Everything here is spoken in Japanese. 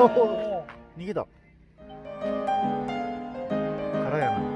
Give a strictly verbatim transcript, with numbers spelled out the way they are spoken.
逃げた。空やな。